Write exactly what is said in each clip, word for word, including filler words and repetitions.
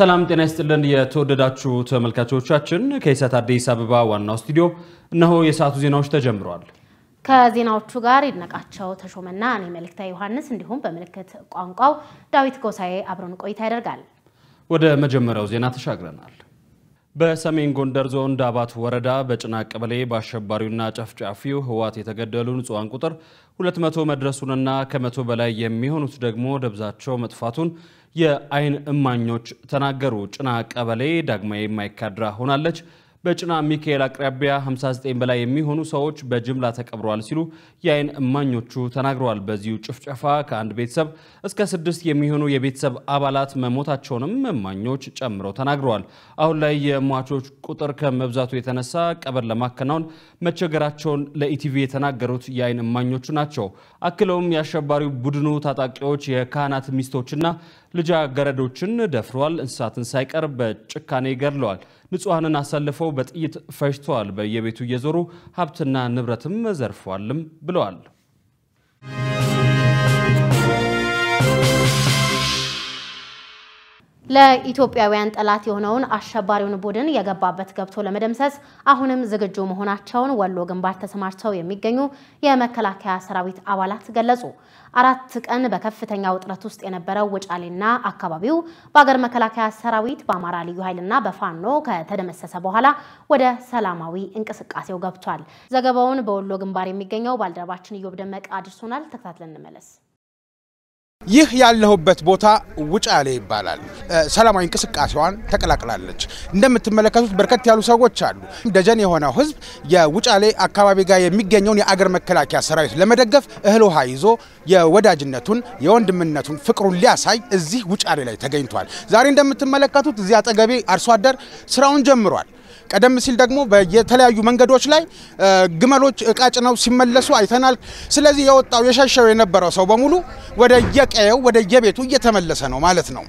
ሰላም ጤና ይስጥልን የተወደዳችሁ ተመልካቾቻችን ከኢሳት አዲስ አበባ ዋናው ስቱዲዮ እነሆ የሰዓቱ ዜናዎች ተጀምሯል። ከዜናዎቹ ጋር ይድነቃቸው ተሾመና እኔ መልእክታ ዮሐንስ እንዲሁም በመልእክት ቋንቋው ዳዊት ጎሳዬ አብረን ቆይታ ያደርጋል። ወደ መጀመሪያው ዜና ተሻግረናል። በሰሜን ጎንደር ዞን ዳባት ወረዳ በጭና ቀበሌ ባሸባሪውና ጨፍጫፊው ህዋት የተገደሉ ንጹሃን ቁጥር ሁለት መቶ መድረሱንና ከመቶ በላይ የሚሆኑት ደግሞ ደብዛቸው መጥፋቱን የአይን እማኞች ተናገሩ። ጭና ቀበሌ ዳግማይ ማይካድራ ሆናለች። በጭና ሚካኤል አቅራቢያ ሃምሳ ዘጠኝ በላይ የሚሆኑ ሰዎች በጅምላ ተቀብረዋል ሲሉ የአይን እማኞቹ ተናግረዋል። በዚሁ ጭፍጨፋ ከአንድ ቤተሰብ እስከ ስድስት የሚሆኑ የቤተሰብ አባላት መሞታቸውንም እማኞች ጨምረው ተናግረዋል። አሁን ላይ የሟቾች ቁጥር ከመብዛቱ የተነሳ ቀብር ለማከናወን መቸገራቸውን ለኢቲቪ የተናገሩት የአይን እማኞቹ ናቸው። አክለውም ያሸባሪው ቡድኑ ታጣቂዎች የካህናት ሚስቶችና ልጃ ገረዶችን ደፍሯል፣ እንስሳትን ሳይቀር በጭካኔ ገድለዋል፣ ንጹሃንን አሰልፈው በጥይት ፈጅተዋል፣ በየቤቱ እየዞሩ ሀብትና ንብረትም ዘርፈዋልም ብለዋል። ለኢትዮጵያውያን ጠላት የሆነውን አሸባሪውን ቡድን የገባበት ገብቶ ለመደምሰስ አሁንም ዝግጁ መሆናቸውን ወሎ ግንባር ተሰማርተው የሚገኙ የመከላከያ ሰራዊት አባላት ገለጹ። አራት ቀን በከፍተኛ ውጥረት ውስጥ የነበረው ወጫሌና አካባቢው በአገር መከላከያ ሰራዊት በአማራ ልዩ ኃይልና በፋኖ ከተደመሰሰ በኋላ ወደ ሰላማዊ እንቅስቃሴው ገብቷል። ዘገባውን በወሎ ግንባር የሚገኘው ባልደረባችን ኢዮብ ደመቀ አድርሶናል። ተከታትለን እንመለስ። ይህ ያለሁበት ቦታ ውጫሌ ይባላል። ሰላማዊ እንቅስቃሴዋን ተቀላቅላለች። እንደምትመለከቱት በርከት ያሉ ሰዎች አሉ። ደጀን የሆነው ህዝብ የውጫሌ አካባቢ ጋር የሚገኘውን የአገር መከላከያ ሰራዊት ለመደገፍ እህል ውሃ ይዞ የወዳጅነቱን የወንድምነቱን ፍቅሩን ሊያሳይ እዚህ ውጫሌ ላይ ተገኝቷል። ዛሬ እንደምትመለከቱት እዚህ አጠገቤ አርሶ አደር ስራውን ጀምሯል። ቀደም ሲል ደግሞ በየተለያዩ መንገዶች ላይ ግመሎች እቃጭነው ሲመለሱ አይተናል። ስለዚህ የወጣው የሻሻው የነበረው ሰው በሙሉ ወደ የቀየው ወደ የቤቱ እየተመለሰ ነው ማለት ነው።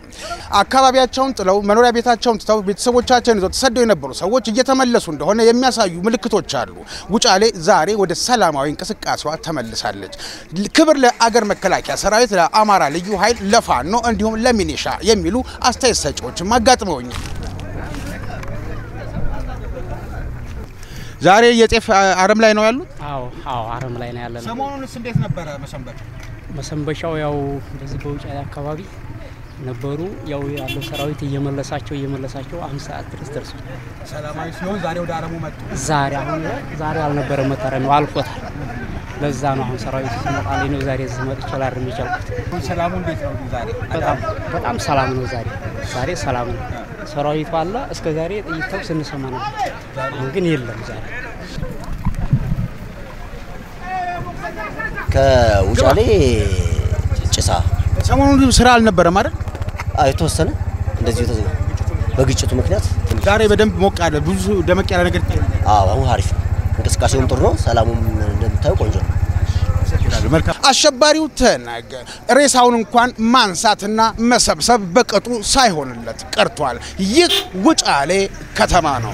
አካባቢያቸውን ጥለው መኖሪያ ቤታቸውን ተተው ቤተሰቦቻቸውን ይዘው ተሰደው የነበሩ ሰዎች እየተመለሱ እንደሆነ የሚያሳዩ ምልክቶች አሉ። ውጫሌ ዛሬ ወደ ሰላማዊ እንቅስቃሴዋ ተመልሳለች። ክብር ለአገር መከላከያ ሰራዊት፣ ለአማራ ልዩ ኃይል፣ ለፋኖ እንዲሁም ለሚኒሻ የሚሉ አስተያየት ሰጪዎችም አጋጥመውኛል። ዛሬ የጤፍ አረም ላይ ነው ያሉት? አዎ አዎ አረም ላይ ነው ያለነው። ሰሞኑንስ እንዴት ነበር መሰንበቻው? መሰንበቻው ያው በዚህ በውጫሌ አካባቢ ነበሩ። ያው ያለው ሰራዊት እየመለሳቸው እየመለሳቸው አምስት ሰዓት ድረስ ደርሶ ሰላማዊ ሲሆን ዛሬ ወደ አረሙ መጡ። ዛሬ አሁን ዛሬ አልነበረ መታረሙ አልቆታል። ለዛ ነው አሁን ሰራዊት ሲመጣልኝ ነው ዛሬ ዝመጥ ይችላል የሚያልኩት። ሰላሙ እንዴት ነው ዛሬ? በጣም በጣም ሰላም ነው ዛሬ። ዛሬ ሰላም ነው። ሰራዊት ባላ እስከ ዛሬ ጥይት ስንሰማ ነው። ግን ይለም ዛሬ ከውጫሌ ጭሳ ሰሞኑን ስራ አልነበረ ማለት አይተወሰነ እንደዚህ ተዘጋ በግጭቱ ምክንያት ዛሬ በደንብ ሞቅ ያለ ብዙ ደመቅ ያለ ነገር ታይ። አዎ አሁን አሪፍ እንግስቃሴውም ጥሩ ነው። ሰላሙም እንደምታዩ ቆንጆ ነው። አሸባሪው ተናገ ሬሳውን እንኳን ማንሳትና መሰብሰብ በቀጡ ሳይሆንለት ቀርቷል። ይህ ውጫሌ ከተማ ነው።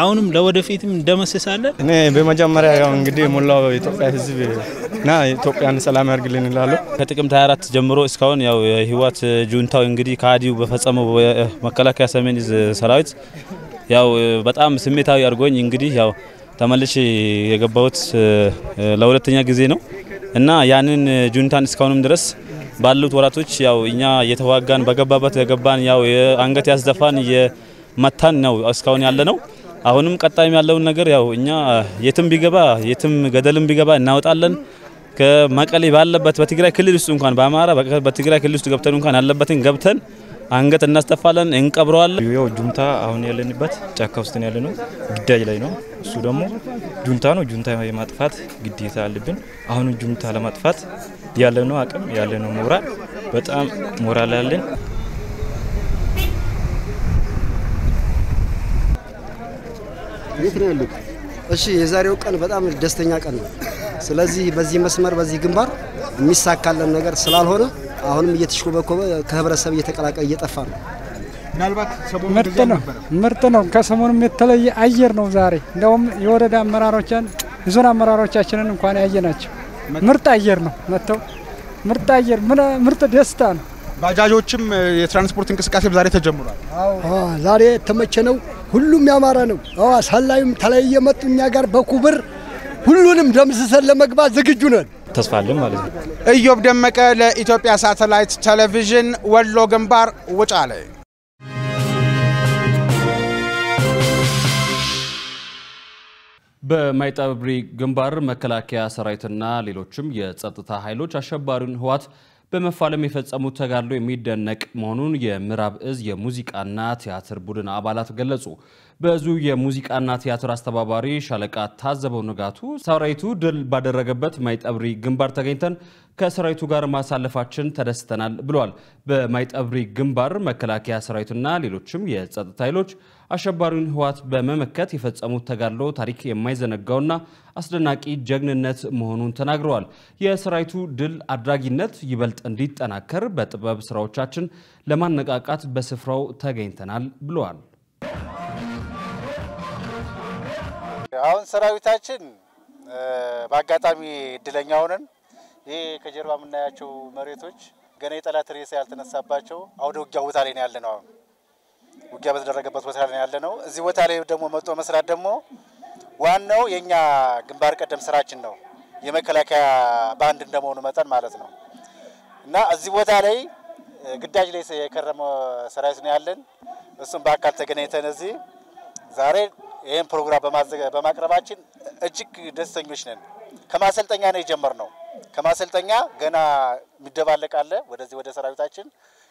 አሁንም ለወደፊትም እንደመሰሳለን። እኔ በመጀመሪያ ያው እንግዲህ ሙላው ኢትዮጵያ ህዝብ ና ኢትዮጵያን ሰላም ያርግልን ይላሉ። ከጥቅምት ሃያ አራት ጀምሮ እስካሁን ያው ህዋት ጁንታው እንግዲህ ካዲው በፈጸመው መከላከያ ሰሜን ሰራዊት ያው በጣም ስሜታዊ አርጎኝ እንግዲህ ያው ተመልሼ የገባሁት ለሁለተኛ ጊዜ ነው እና ያንን ጁንታን እስካሁንም ድረስ ባሉት ወራቶች ያው እኛ የተዋጋን በገባበት የገባን ያው አንገት ያስደፋን የመታን ነው እስካሁን ያለ ነው። አሁንም ቀጣይም ያለው ነገር ያው እኛ የትም ቢገባ የትም ገደልም ቢገባ እናወጣለን። ከመቀሌ ባለበት በትግራይ ክልል ውስጥ እንኳን በአማራ በትግራይ ክልል ውስጥ ገብተን እንኳን ያለበትን ገብተን አንገት እናስጠፋለን፣ እንቀብረዋለን። ያው ጁንታ አሁን ያለንበት ጫካ ውስጥ ነው ያለነው፣ ግዳጅ ላይ ነው። እሱ ደግሞ ጁንታ ነው። ጁንታ የማጥፋት ግዴታ አለብን። አሁን ጁንታ ለማጥፋት ያለነው አቅም ያለነው ሞራል በጣም ሞራል አለን። ይሄ ትሬ ያለው እሺ የዛሬው ቀን በጣም ደስተኛ ቀን ነው ስለዚህ በዚህ መስመር በዚህ ግንባር የሚሳካለን ነገር ስላልሆነ አሁንም እየተሽኮበኮበ ከህብረተሰብ እየተቀላቀ እየጠፋ ነው ምናልባት ሰሞኑን ምርጥ ነው ምርጥ ነው ከሰሞኑም የተለየ አየር ነው ዛሬ እንደውም የወረዳ አመራሮቻን የዞን አመራሮቻችንን እንኳን ያየናቸው ምርጥ አየር ነው መተው ምርጥ አየር ምርጥ ደስታ ነው ባጃጆችም የትራንስፖርት እንቅስቃሴም ዛሬ ተጀምሯል አዎ ዛሬ ተመቸነው ሁሉም ያማራ ነው አዎ ሳላዩም ተለየ መጡኛ ጋር በኩብር ሁሉንም ደምስሰን ለመግባት ዝግጁ ነን ተስፋለን ማለት ነው ኢዮብ ደመቀ ለኢትዮጵያ ሳተላይት ቴሌቪዥን ወሎ ግንባር ወጫለ በማይጣብሪ ግንባር መከላከያ ሰራዊትና ሌሎችም የጸጥታ ኃይሎች አሸባሪውን ህዋት በመፋለም የፈጸሙት ተጋድሎ የሚደነቅ መሆኑን የምዕራብ እዝ የሙዚቃና ቲያትር ቡድን አባላት ገለጹ። በዙ የሙዚቃና ቲያትር አስተባባሪ ሻለቃ ታዘበው ንጋቱ ሰራዊቱ ድል ባደረገበት ማይጣብሪ ግንባር ተገኝተን ከሰራዊቱ ጋር ማሳለፋችን ተደስተናል ብሏል። በማይጣብሪ ግንባር መከላከያ ሰራዊትና ሌሎችም የጸጥታ ኃይሎች አሸባሪውን ህዋት በመመከት የፈጸሙት ተጋድሎ ታሪክ የማይዘነጋውና አስደናቂ ጀግንነት መሆኑን ተናግረዋል። የሰራዊቱ ድል አድራጊነት ይበልጥ እንዲጠናከር በጥበብ ስራዎቻችን ለማነቃቃት በስፍራው ተገኝተናል ብሏል። አሁን ሰራዊታችን በአጋጣሚ ድለኛ ሆነን ይሄ ከጀርባ ምናያቸው መሬቶች ገና የጠላት ሬስ ያልተነሳባቸው አውዶጊያ ቦታ ላይ ነው ያለነው ውጊያ በተደረገበት ቦታ ላይ ያለነው እዚህ ቦታ ላይ ደግሞ መጥቶ መስራት ደግሞ ዋናው የኛ ግንባር ቀደም ስራችን ነው የመከላከያ ባንድ እንደመሆኑ መጠን ማለት ነው እና እዚህ ቦታ ላይ ግዳጅ ላይ የከረመ ሰራዊት ነው ያለን እሱም በአካል ተገናኝተን እዚህ ዛሬ ይሄን ፕሮግራም በማቅረባችን እጅግ ደስተኞች ነን ከማሰልጠኛ ነው የጀመርነው ከማሰልጠኛ ገና ምደባለቃለ ወደዚህ ወደ ሰራዊታችን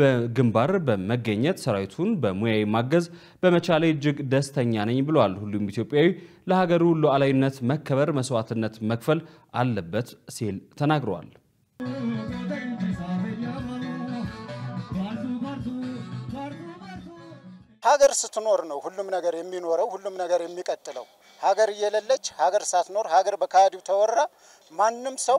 በግንባር በመገኘት ሰራዊቱን በሙያዊ ማገዝ በመቻሌ እጅግ ደስተኛ ነኝ ብለዋል። ሁሉም ኢትዮጵያዊ ለሀገሩ ሉዓላዊነት መከበር መስዋዕትነት መክፈል አለበት ሲል ተናግረዋል። ሀገር ስትኖር ነው ሁሉም ነገር የሚኖረው ሁሉም ነገር የሚቀጥለው ሀገር የለለች ሀገር ሳትኖር ሀገር በካዲው ተወራ ማንንም ሰው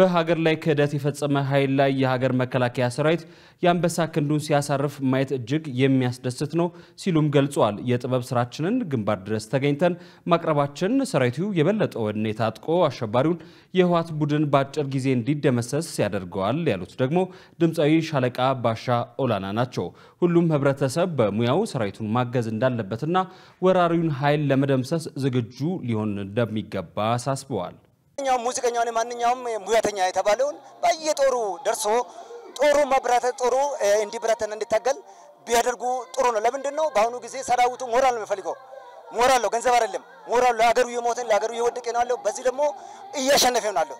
በሀገር ላይ ክህደት የፈጸመ ኃይል ላይ የሀገር መከላከያ ሰራዊት ያንበሳ ክንዱን ሲያሳርፍ ማየት እጅግ የሚያስደስት ነው ሲሉም ገልጿል። የጥበብ ስራችንን ግንባር ድረስ ተገኝተን ማቅረባችን ሰራዊቱ የበለጠ ወኔ ታጥቆ አሸባሪውን የህዋት ቡድን ባጭር ጊዜ እንዲደመሰስ ያደርገዋል ያሉት ደግሞ ድምጻዊ ሻለቃ ባሻ ኦላና ናቸው። ሁሉም ህብረተሰብ በሙያው ሰራዊቱን ማገዝ እንዳለበትና ወራሪውን ኃይል ለመደምሰስ ዝግጁ ሊሆን እንደሚገባ አሳስበዋል። ኛው ሙዚቀኛው ነው ማንኛውም ሙያተኛ የተባለውን በየጦሩ ደርሶ ጦሩ መብራተ ጦሩ እንዲብራተን እንዲታገል ቢያደርጉ ጦሩ ነው ለምንድነው ባሁኑ ጊዜ ሰራዊቱ ሞራል ነው ፈልጎ ሞራል ነው ገንዘብ አይደለም ሞራል ለሀገሩ የሞተን ለሀገሩ የወደቀ ነው ያለው በዚህ ደግሞ እያሸነፈ ነው ያለው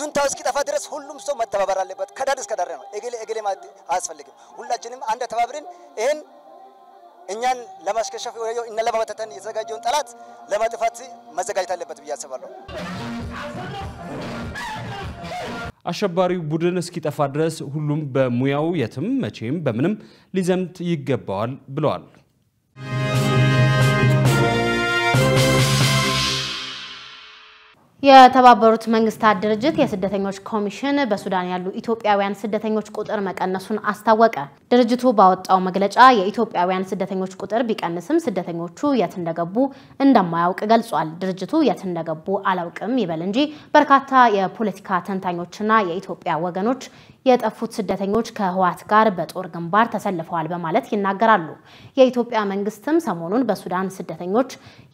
ጁንታው እስኪ ጠፋ ድረስ ሁሉም ሰው መተባበር አለበት ከዳር እስከ ዳር ነው እግል እግል ማለት አያስፈልግም ሁላችንም አንድ ተባብረን ይሄን እኛን ለማስከሸፍ እና ለማበታተን የተዘጋጀውን ጠላት ለማጥፋት መዘጋጀት አለበት ብያስባለሁ አሸባሪው ቡድን እስኪጠፋ ድረስ ሁሉም በሙያው የትም መቼም በምንም ሊዘምት ይገባዋል ብለዋል። የተባበሩት መንግስታት ድርጅት የስደተኞች ኮሚሽን በሱዳን ያሉ ኢትዮጵያውያን ስደተኞች ቁጥር መቀነሱን አስታወቀ። ድርጅቱ ባወጣው መግለጫ የኢትዮጵያውያን ስደተኞች ቁጥር ቢቀንስም ስደተኞቹ የት እንደገቡ እንደማያውቅ ገልጿል። ድርጅቱ የት እንደገቡ አላውቅም ይበል እንጂ በርካታ የፖለቲካ ተንታኞችና የኢትዮጵያ ወገኖች የጠፉት ስደተኞች ከህዋት ጋር በጦር ግንባር ተሰልፈዋል በማለት ይናገራሉ። የኢትዮጵያ መንግስትም ሰሞኑን በሱዳን ስደተኞች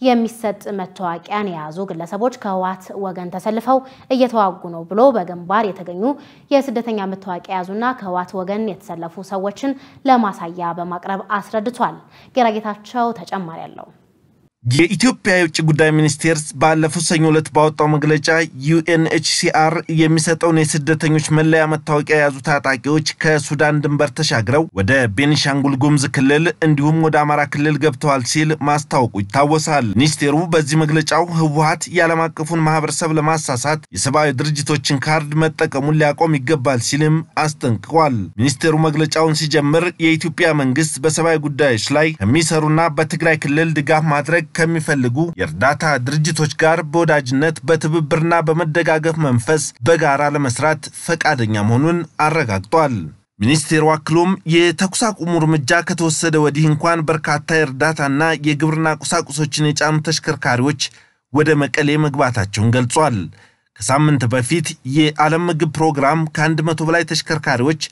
የሚሰጥ መታወቂያን የያዙ ግለሰቦች ከህዋት ወገን ተሰልፈው እየተዋጉ ነው ብሎ በግንባር የተገኙ የስደተኛ መታወቂያ ያዙና ከህዋት ወገን የተሰለፉ ሰዎችን ለማሳያ በማቅረብ አስረድቷል። ጌራጌታቸው ተጨማሪ ያለው የኢትዮጵያ የውጭ ጉዳይ ሚኒስቴር ባለፈው ሰኞ ዕለት ባወጣው መግለጫ ዩኤንኤችሲአር የሚሰጠውን የስደተኞች መለያ መታወቂያ ያዙ ታጣቂዎች ከሱዳን ድንበር ተሻግረው ወደ ቤኒሻንጉል ጉሙዝ ክልል እንዲሁም ወደ አማራ ክልል ገብተዋል ሲል ማስታወቁ ይታወሳል። ሚኒስቴሩ በዚህ መግለጫው ህወሓት የዓለም አቀፉን ማህበረሰብ ለማሳሳት የሰብአዊ ድርጅቶችን ካርድ መጠቀሙን ሊያቆም ይገባል ሲልም አስጠንቅቋል። ሚኒስቴሩ መግለጫውን ሲጀምር የኢትዮጵያ መንግስት በሰብአዊ ጉዳዮች ላይ ከሚሰሩና በትግራይ ክልል ድጋፍ ማድረግ ከሚፈልጉ የርዳታ ድርጅቶች ጋር በወዳጅነት በትብብርና በመደጋገፍ መንፈስ በጋራ ለመስራት ፈቃደኛ መሆኑን አረጋግጧል። ሚኒስቴሩ አክሎም የተኩስ አቁም እርምጃ ከተወሰደ ወዲህ እንኳን በርካታ የርዳታና የግብርና ቁሳቁሶችን የጫኑ ተሽከርካሪዎች ወደ መቀሌ መግባታቸውን ገልጿል። ከሳምንት በፊት የዓለም ምግብ ፕሮግራም ከ100 በላይ ተሽከርካሪዎች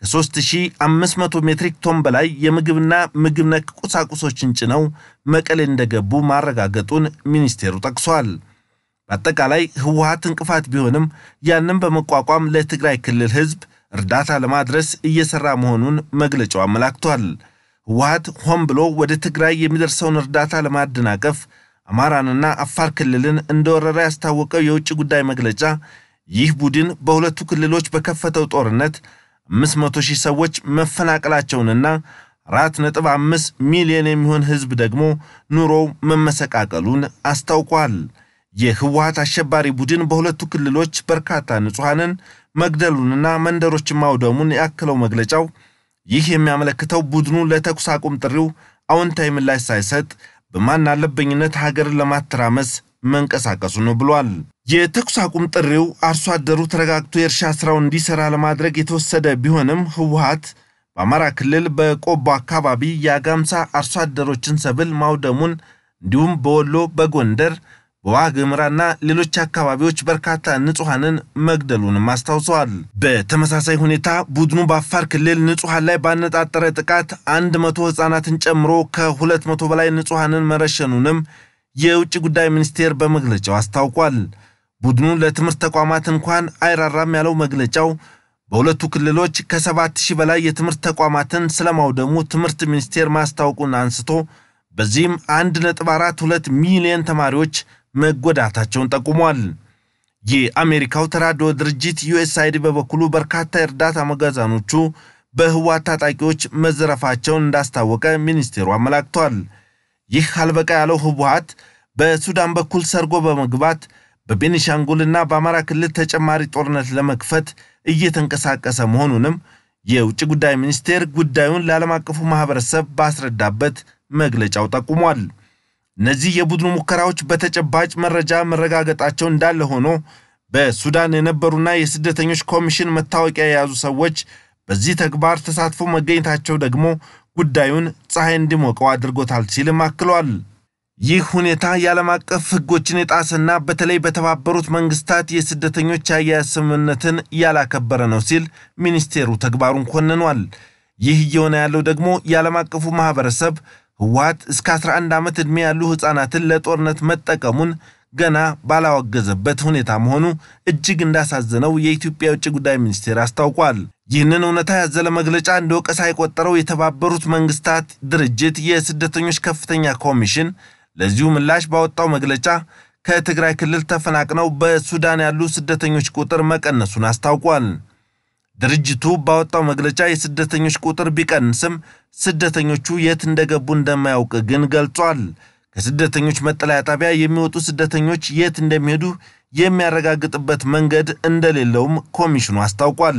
ከ3500 ሜትሪክ ቶን በላይ የምግብና ምግብ ነክ ቁሳቁሶችን ጭነው መቀሌ እንደገቡ ማረጋገጡን ሚኒስቴሩ ጠቅሷል። በአጠቃላይ ህወሓት እንቅፋት ቢሆንም ያንንም በመቋቋም ለትግራይ ክልል ህዝብ እርዳታ ለማድረስ እየሰራ መሆኑን መግለጫው አመላክቷል። ህወሓት ሆን ብሎ ወደ ትግራይ የሚደርሰውን እርዳታ ለማደናቀፍ አማራንና አፋር ክልልን እንደወረረ ያስታወቀው የውጭ ጉዳይ መግለጫ ይህ ቡድን በሁለቱ ክልሎች በከፈተው ጦርነት አምስት መቶ ሺህ ሰዎች መፈናቀላቸውንና አራት ነጥብ አምስት ሚሊዮን የሚሆን ህዝብ ደግሞ ኑሮው መመሰቃቀሉን አስታውቋል። የህወሓት አሸባሪ ቡድን በሁለቱ ክልሎች በርካታ ንጹሃንን መግደሉንና መንደሮችን ማውደሙን ያከለው መግለጫው ይህ የሚያመለክተው ቡድኑ ለተኩስ አቁም ጥሪው አዎንታዊ ምላሽ ሳይሰጥ በማን አለበኝነት ሀገርን ለማተራመስ መንቀሳቀሱ ነው ብሏል። የተኩስ አቁም ጥሪው አርሶ አደሩ ተረጋግቶ የእርሻ ስራውን እንዲሰራ ለማድረግ የተወሰደ ቢሆንም ህወሓት በአማራ ክልል በቆቦ አካባቢ ያጋምሳ አርሶ አደሮችን ሰብል ማውደሙን እንዲሁም በወሎ በጎንደር በዋግምራና ሌሎች አካባቢዎች በርካታ ንጹሃንን መግደሉን ማስተዋል። በተመሳሳይ ሁኔታ ቡድኑ በአፋር ክልል ንጹሃን ላይ ባነጣጠረ ጥቃት መቶ ህፃናትን ጨምሮ ከ200 በላይ ንጹሃንን መረሸኑንም የውጭ ጉዳይ ሚኒስቴር በመግለጫው አስታውቋል። ቡድኑ ለትምህርት ተቋማት እንኳን አይራራም ያለው መግለጫው በሁለቱ ክልሎች ከ7000 በላይ የትምህርት ተቋማትን ስለማውደሙ ትምህርት ሚኒስቴር ማስታወቁን አንስቶ በዚህም አንድ ነጥብ አራት ሁለት ሚሊዮን ተማሪዎች መጎዳታቸውን ጠቁሟል። የአሜሪካው ተራድኦ ድርጅት ዩኤስአይዲ በበኩሉ በርካታ እርዳታ መጋዘኖቹ በህወሓት ታጣቂዎች መዘረፋቸውን እንዳስታወቀ ሚኒስቴሩ አመላክቷል። ይህ አልበቃ ያለው ህወሓት በሱዳን በኩል ሰርጎ በመግባት በቤኒሻንጉልና በአማራ ክልል ተጨማሪ ጦርነት ለመክፈት እየተንቀሳቀሰ መሆኑንም የውጭ ጉዳይ ሚኒስቴር ጉዳዩን ለዓለም አቀፉ ማህበረሰብ ባስረዳበት መግለጫው ጠቁሟል። እነዚህ የቡድኑ ሙከራዎች በተጨባጭ መረጃ መረጋገጣቸው እንዳለ ሆኖ በሱዳን የነበሩና የስደተኞች ኮሚሽን መታወቂያ የያዙ ሰዎች በዚህ ተግባር ተሳትፎ መገኘታቸው ደግሞ ጉዳዩን ፀሐይ እንዲሞቀው አድርጎታል ሲል ማክሏል። ይህ ሁኔታ የዓለም አቀፍ ህጎችን የጣሰና በተለይ በተባበሩት መንግስታት የስደተኞች አያያዝ ስምምነትን ያላከበረ ነው ሲል ሚኒስቴሩ ተግባሩን ኮንኗል። ይህ የሆነ ያለው ደግሞ የዓለም አቀፉ ማህበረሰብ ህወሓት እስከ አስራ አንድ ዓመት እድሜ ያሉ ህፃናትን ለጦርነት መጠቀሙን ገና ባላወገዘበት ሁኔታ መሆኑ እጅግ እንዳሳዘነው የኢትዮጵያ የውጭ ጉዳይ ሚኒስቴር አስታውቋል። ይህንን እውነታ ያዘለ መግለጫ እንደወቀሳ የቆጠረው የተባበሩት መንግስታት ድርጅት የስደተኞች ከፍተኛ ኮሚሽን ለዚሁ ምላሽ ባወጣው መግለጫ ከትግራይ ክልል ተፈናቅለው በሱዳን ያሉ ስደተኞች ቁጥር መቀነሱን አስታውቋል። ድርጅቱ ባወጣው መግለጫ የስደተኞች ቁጥር ቢቀንስም ስደተኞቹ የት እንደገቡ እንደማያውቅ ግን ገልጿል። ከስደተኞች መጠለያ ጣቢያ የሚወጡ ስደተኞች የት እንደሚሄዱ የሚያረጋግጥበት መንገድ እንደሌለውም ኮሚሽኑ አስታውቋል።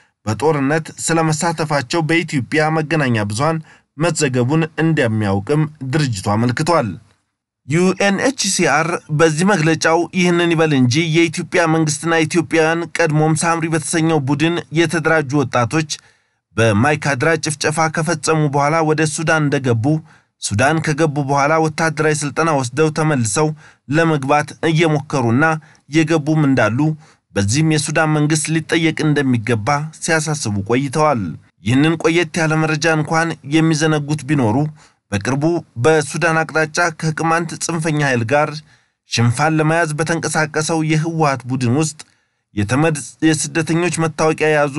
በጦርነት ስለመሳተፋቸው በኢትዮጵያ መገናኛ ብዙሃን መዘገቡን እንደሚያውቅም ድርጅቱ አመልክቷል። ዩኤንኤችሲአር በዚህ መግለጫው ይህንን ይበል እንጂ የኢትዮጵያ መንግስትና ኢትዮጵያውያን ቀድሞም ሳምሪ በተሰኘው ቡድን የተደራጁ ወጣቶች በማይካድራ ጭፍጨፋ ከፈጸሙ በኋላ ወደ ሱዳን እንደገቡ ሱዳን ከገቡ በኋላ ወታደራዊ ስልጠና ወስደው ተመልሰው ለመግባት እየሞከሩና የገቡም እንዳሉ በዚህም የሱዳን መንግስት ሊጠየቅ እንደሚገባ ሲያሳስቡ ቆይተዋል። ይህንን ቆየት ያለ መረጃ እንኳን የሚዘነጉት ቢኖሩ በቅርቡ በሱዳን አቅጣጫ ከቅማንት ጽንፈኛ ኃይል ጋር ሽንፋን ለማያዝ በተንቀሳቀሰው የህወሓት ቡድን ውስጥ የተመድ የስደተኞች መታወቂያ ያዙ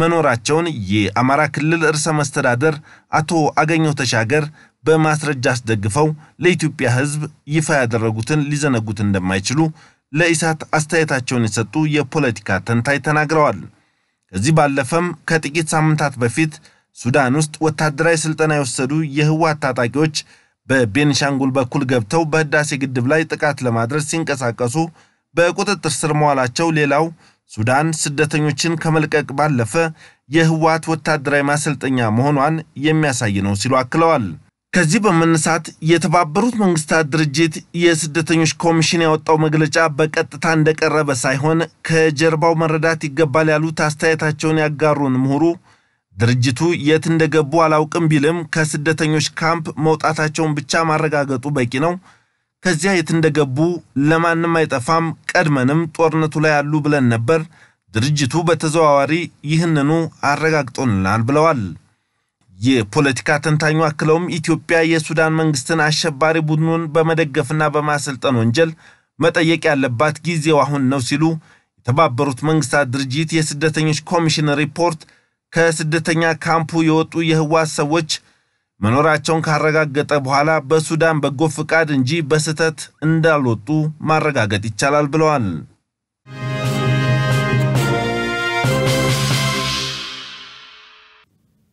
መኖራቸውን የአማራ ክልል ርዕሰ መስተዳድር አቶ አገኘው ተሻገር በማስረጃ አስደግፈው ለኢትዮጵያ ህዝብ ይፋ ያደረጉትን ሊዘነጉት እንደማይችሉ ለኢሳት አስተያየታቸውን የሰጡ የፖለቲካ ተንታኝ ተናግረዋል። ከዚህ ባለፈም ከጥቂት ሳምንታት በፊት ሱዳን ውስጥ ወታደራዊ ስልጠና የወሰዱ የህወሓት ታጣቂዎች በቤንሻንጉል በኩል ገብተው በህዳሴ ግድብ ላይ ጥቃት ለማድረስ ሲንቀሳቀሱ በቁጥጥር ስር መዋላቸው ሌላው ሱዳን ስደተኞችን ከመልቀቅ ባለፈ የህወሓት ወታደራዊ ማሰልጠኛ መሆኗን የሚያሳይ ነው ሲሉ አክለዋል። ከዚህ በመነሳት የተባበሩት መንግስታት ድርጅት የስደተኞች ኮሚሽን ያወጣው መግለጫ በቀጥታ እንደቀረበ ሳይሆን ከጀርባው መረዳት ይገባል ያሉት አስተያየታቸውን ያጋሩን ምሁሩ ድርጅቱ የት እንደገቡ አላውቅም ቢልም ከስደተኞች ካምፕ መውጣታቸውን ብቻ ማረጋገጡ በቂ ነው። ከዚያ የት እንደገቡ ለማንም አይጠፋም። ቀድመንም ጦርነቱ ላይ ያሉ ብለን ነበር። ድርጅቱ በተዘዋዋሪ ይህንኑ አረጋግጦልናል ብለዋል። የፖለቲካ ተንታኙ አክለውም ኢትዮጵያ የሱዳን መንግስትን አሸባሪ ቡድኑን በመደገፍና በማሰልጠን ወንጀል መጠየቅ ያለባት ጊዜው አሁን ነው ሲሉ የተባበሩት መንግስታት ድርጅት የስደተኞች ኮሚሽን ሪፖርት ከስደተኛ ካምፑ የወጡ የህዋስ ሰዎች መኖራቸውን ካረጋገጠ በኋላ በሱዳን በጎ ፍቃድ እንጂ በስተት እንዳልወጡ ማረጋገጥ ይቻላል ብለዋል።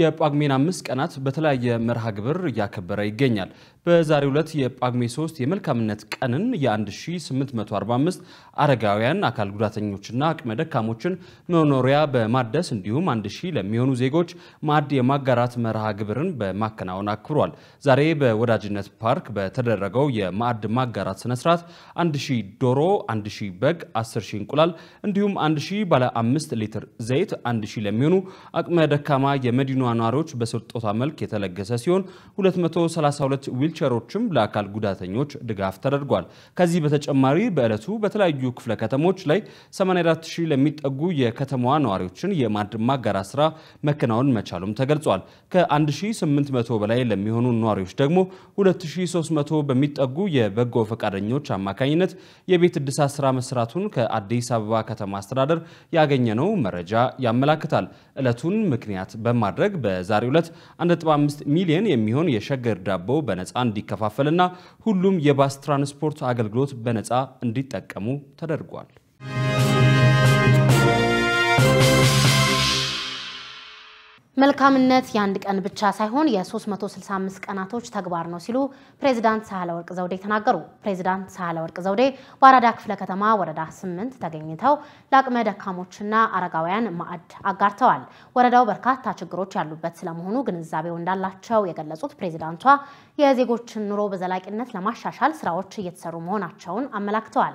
የጳጉሜን አምስት ቀናት በተለያየ መርሃ ግብር ያከበረ ይገኛል። በዛሬው ዕለት የጳጉሜ ሶስት የመልካምነት ቀንን የ1845 አረጋውያን አካል ጉዳተኞችና አቅመ ደካሞችን መኖሪያ በማደስ እንዲሁም አንድ ሺህ ለሚሆኑ ዜጎች ማዕድ የማጋራት መርሃ ግብርን በማከናወን አክብሯል። ዛሬ በወዳጅነት ፓርክ በተደረገው የማዕድ ማጋራት ስነ ስርዓት አንድ ሺህ ዶሮ፣ አንድ ሺህ በግ፣ አስር ሺህ እንቁላል እንዲሁም አንድ ሺህ ባለ አምስት ሊትር ዘይት አንድ ሺህ ለሚሆኑ አቅመ ደካማ የመዲ ኗኗሪዎች በስጦታ መልክ የተለገሰ ሲሆን ሁለት መቶ ሰላሳ ሁለት ዊልቸሮችም ለአካል ጉዳተኞች ድጋፍ ተደርጓል። ከዚህ በተጨማሪ በእለቱ በተለያዩ ክፍለ ከተሞች ላይ ሰማንያ አራት ሺህ ለሚጠጉ የከተማዋ ነዋሪዎችን የማዕድ ማጋራት ስራ መከናወን መቻሉም ተገልጿል። ከ1800 በላይ ለሚሆኑ ነዋሪዎች ደግሞ ሁለት ሺህ ሶስት መቶ በሚጠጉ የበጎ ፈቃደኞች አማካኝነት የቤት እድሳት ስራ መስራቱን ከአዲስ አበባ ከተማ አስተዳደር ያገኘነው መረጃ ያመላክታል። እለቱን ምክንያት በማድረግ በዛሬው ዕለት አንድ ነጥብ አምስት ሚሊዮን የሚሆን የሸገር ዳቦ በነፃ እንዲከፋፈልና ሁሉም የባስ ትራንስፖርት አገልግሎት በነፃ እንዲጠቀሙ ተደርጓል። መልካምነት ያንድ ቀን ብቻ ሳይሆን የ365 ቀናቶች ተግባር ነው ሲሉ ፕሬዝዳንት ሳህለወርቅ ዘውዴ ተናገሩ። ፕሬዝዳንት ሳህለወርቅ ዘውዴ ባራዳ ክፍለ ከተማ ወረዳ ስምንት ተገኝተው ለአቅመ ደካሞችና አረጋውያን ማዕድ አጋርተዋል። ወረዳው በርካታ ችግሮች ያሉበት ስለመሆኑ ግንዛቤው እንዳላቸው የገለጹት ፕሬዝዳንቷ የዜጎችን ኑሮ በዘላቂነት ለማሻሻል ስራዎች እየተሰሩ መሆናቸውን አመላክተዋል።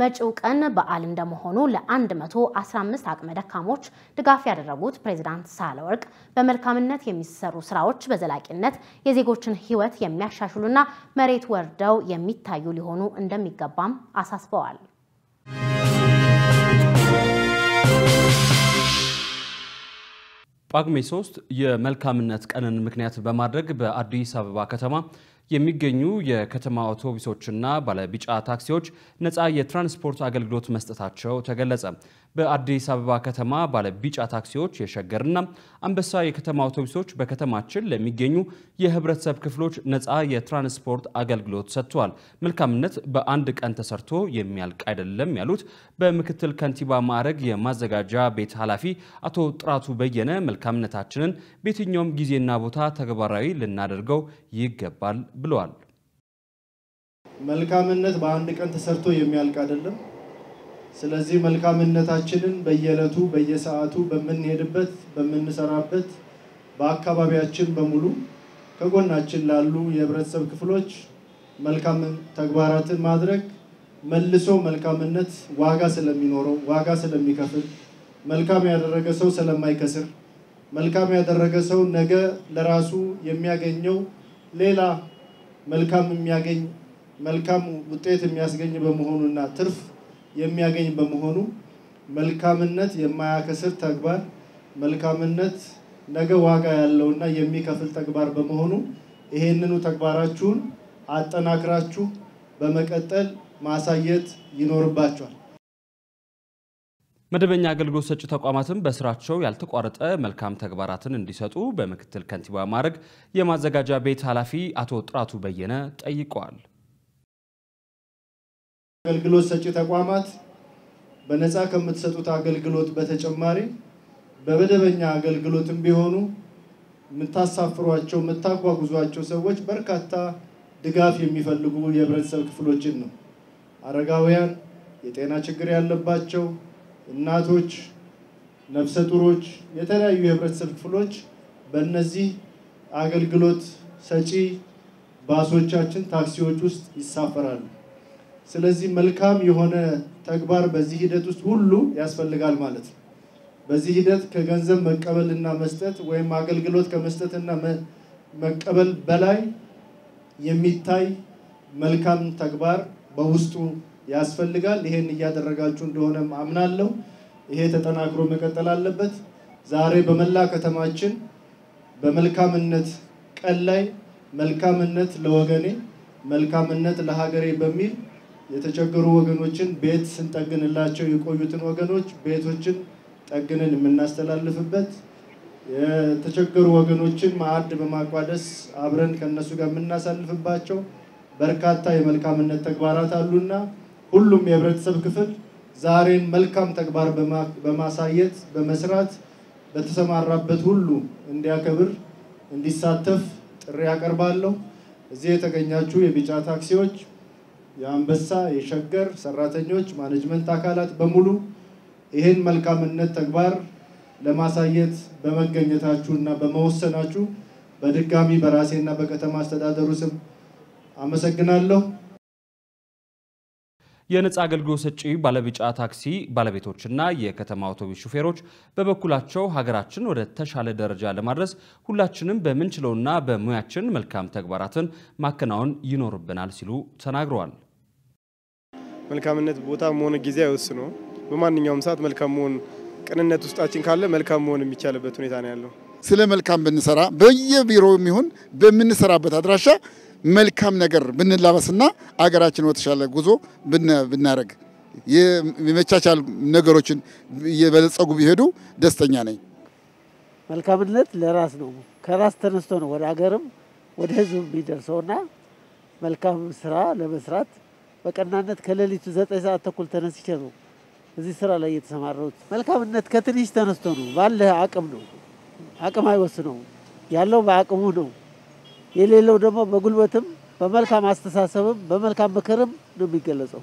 መጪው ቀን በዓል እንደመሆኑ ለ115 አቅመ ደካሞች ድጋፍ ያደረጉት ፕሬዝዳንት ሳህለወርቅ በመልካምነት የሚሰሩ ስራዎች በዘላቂነት የዜጎችን ህይወት የሚያሻሽሉና መሬት ወርደው የሚታዩ ሊሆኑ እንደሚገባም አሳስበዋል። ጳጉሜ ሶስት የመልካምነት ቀንን ምክንያት በማድረግ በአዲስ አበባ ከተማ የሚገኙ የከተማ አውቶቡሶችና ባለቢጫ ታክሲዎች ነፃ የትራንስፖርት አገልግሎት መስጠታቸው ተገለጸ። በአዲስ አበባ ከተማ ባለቢጫ ታክሲዎች የሸገርና አንበሳ የከተማ አውቶቡሶች በከተማችን ለሚገኙ የህብረተሰብ ክፍሎች ነፃ የትራንስፖርት አገልግሎት ሰጥቷል። መልካምነት በአንድ ቀን ተሰርቶ የሚያልቅ አይደለም ያሉት በምክትል ከንቲባ ማዕረግ የማዘጋጃ ቤት ኃላፊ አቶ ጥራቱ በየነ መልካምነታችንን በየትኛውም ጊዜና ቦታ ተግባራዊ ልናደርገው ይገባል ብለዋል። መልካምነት በአንድ ቀን ተሰርቶ የሚያልቅ አይደለም። ስለዚህ መልካምነታችንን በየለቱ በየሰዓቱ በመንሄድበት በመንሰራበት በአካባቢያችን በሙሉ ከጎናችን ላሉ የህብረተሰብ ክፍሎች መልካም ተግባራትን ማድረግ መልሶ መልካምነት ዋጋ ስለሚኖረው ዋጋ ስለሚከፍል መልካም ያደረገ ሰው ስለማይከስር መልካም ያደረገ ሰው ነገ ለራሱ የሚያገኘው ሌላ መልካም የሚያገኝ መልካም ውጤት የሚያስገኝ በመሆኑና ትርፍ የሚያገኝ በመሆኑ መልካምነት የማያከስር ተግባር መልካምነት ነገ ዋጋ ያለውና የሚከፍል ተግባር በመሆኑ ይሄንኑ ተግባራችሁን አጠናክራችሁ በመቀጠል ማሳየት ይኖርባችኋል። መደበኛ አገልግሎት ሰጪ ተቋማትም በስራቸው ያልተቋረጠ መልካም ተግባራትን እንዲሰጡ በመክትል ከንቲባ ማዕረግ የማዘጋጃ ቤት ኃላፊ አቶ ጥራቱ በየነ ጠይቀዋል። አገልግሎት ሰጪ ተቋማት በነፃ ከምትሰጡት አገልግሎት በተጨማሪ በመደበኛ አገልግሎትም ቢሆኑ ምታሳፍሯቸው ምታጓጉዟቸው ሰዎች በርካታ ድጋፍ የሚፈልጉ የህብረተሰብ ክፍሎችን ነው። አረጋውያን፣ የጤና ችግር ያለባቸው እናቶች፣ ነፍሰ ጡሮች፣ የተለያዩ የህብረተሰብ ክፍሎች በእነዚህ አገልግሎት ሰጪ ባሶቻችን ታክሲዎች ውስጥ ይሳፈራሉ። ስለዚህ መልካም የሆነ ተግባር በዚህ ሂደት ውስጥ ሁሉ ያስፈልጋል ማለት ነው። በዚህ ሂደት ከገንዘብ መቀበልና መስጠት ወይም አገልግሎት ከመስጠትና መቀበል በላይ የሚታይ መልካም ተግባር በውስጡ ያስፈልጋል። ይሄን ያደረጋችሁ እንደሆነ አምናለሁ። ይሄ ተጠናክሮ መቀጠል አለበት። ዛሬ በመላ ከተማችን በመልካምነት ቀን ላይ መልካምነት ለወገኔ መልካምነት ለሀገሬ በሚል የተቸገሩ ወገኖችን ቤት ስንጠግንላቸው የቆዩትን ወገኖች ቤቶችን ጠግነን እናስተላልፍበት የተቸገሩ ወገኖችን ማዕድ በማቋደስ አብረን ከነሱ ጋር እናሳልፍባቸው በርካታ የመልካምነት ተግባራት አሉና ሁሉም የህብረተሰብ ክፍል ዛሬን መልካም ተግባር በማሳየት በመስራት በተሰማራበት ሁሉ እንዲያከብር እንዲሳተፍ ጥሪ ያቀርባለሁ። እዚህ የተገኛችሁ የቢጫ ታክሲዎች የአንበሳ የሸገር ሰራተኞች ማኔጅመንት አካላት በሙሉ ይሄን መልካምነት ተግባር ለማሳየት በመገኘታችሁና በመወሰናችሁ በድጋሚ በራሴና በከተማ አስተዳደሩ ስም አመሰግናለሁ። የነፃ አገልግሎት ሰጪ ባለቢጫ ታክሲ ባለቤቶችና የከተማ አውቶቡስ ሹፌሮች በበኩላቸው ሀገራችን ወደ ተሻለ ደረጃ ለማድረስ ሁላችንም በመንችለውና በሙያችን መልካም ተግባራትን ማከናወን ይኖርብናል ሲሉ ተናግረዋል። መልካምነት ቦታ መሆን ጊዜ አይወስነው። በማንኛውም ሰዓት መልካም መሆን ቅንነት ውስጣችን ካለ መልካም መሆን የሚቻልበት ሁኔታ ነው ያለው። ስለ መልካም ብንሰራ በየቢሮው የሚሆን በሚንሰራበት አድራሻ መልካም ነገር ብንላበስና አገራችን ወተሻለ ጉዞ ብናረግ የመቻቻል ነገሮችን የበለጸጉ ቢሄዱ ደስተኛ ነኝ። መልካምነት ለራስ ነው። ከራስ ተነስቶ ነው ወደ አገርም ወደ ህዝብ ቢደርሰውና መልካም ስራ ለመስራት በቀናነት ከሌሊቱ ዘጠኝ ሰዓት ተኩል ተነስቼ ነው እዚህ ስራ ላይ የተሰማራሁት። መልካምነት ከትንሽ ተነስቶ ነው ባለ አቅም ነው። አቅም አይወስነው ያለው በአቅሙ ነው። የሌለው ደግሞ በጉልበትም በመልካም አስተሳሰብም በመልካም ምክርም ነው የሚገለጸው።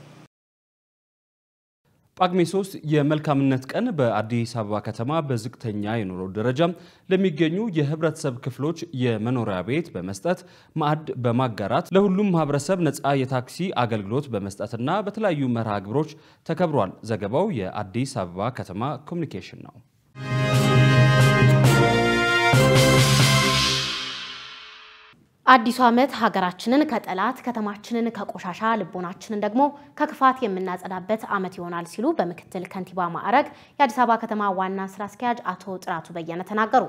ጳጉሜ ሶስት የመልካምነት ቀን በአዲስ አበባ ከተማ በዝቅተኛ የኑሮ ደረጃ ለሚገኙ የህብረተሰብ ክፍሎች የመኖሪያ ቤት በመስጠት ማዕድ በማጋራት ለሁሉም ማህበረሰብ ነፃ የታክሲ አገልግሎት በመስጠትና በተለያዩ መርሃ ግብሮች ተከብሯል። ዘገባው የአዲስ አበባ ከተማ ኮሚኒኬሽን ነው። አዲስ ዓመት ሀገራችንን ከጠላት ከተማችንን ከቆሻሻ ልቦናችንን ደግሞ ከክፋት የምናጸዳበት ዓመት ይሆናል ሲሉ በመከተል ከንቲባ ማዕረግ የአዲስ አበባ ከተማ ዋና ስራ አስኪያጅ አቶ ጥራቱ በየነ ተናገሩ።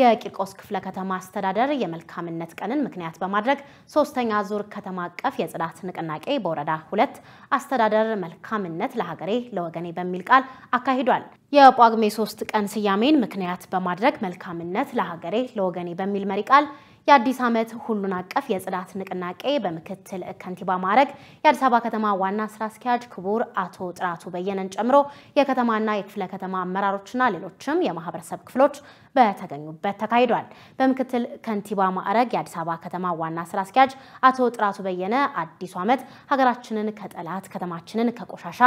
የቂርቆስ ክፍለ ከተማ አስተዳደር የመልካምነት ቀንን ምክንያት በማድረግ ሶስተኛ ዙር ከተማ አቀፍ የጽዳት ንቅናቄ በወረዳ ሁለት አስተዳደር መልካምነት ለሀገሬ ለወገኔ በሚል ቃል አካሂዷል። የጳጉሜ ሶስት ቀን ስያሜን ምክንያት በማድረግ መልካምነት ለሀገሬ ለወገኔ በሚል መሪ ቃል የአዲስ ዓመት ሁሉን አቀፍ የጽዳት ንቅናቄ በመከተል ከንቲባ ማዕረግ የአዲስ አበባ ከተማ ዋና ስራ አስኪያጅ ክቡር አቶ ጥራቱ በየነን ጨምሮ የከተማና የክፍለ ከተማ አመራሮችና ሌሎችም የማህበረሰብ ክፍሎች በተገኙበት ተካሂዷል። በመከተል ከንቲባ ማዕረግ የአዲስ አበባ ከተማ ዋና ስራ አስኪያጅ አቶ ጥራቱ በየነ አዲስ ዓመት ሀገራችንን ከጠላት ከተማችንን ከቆሻሻ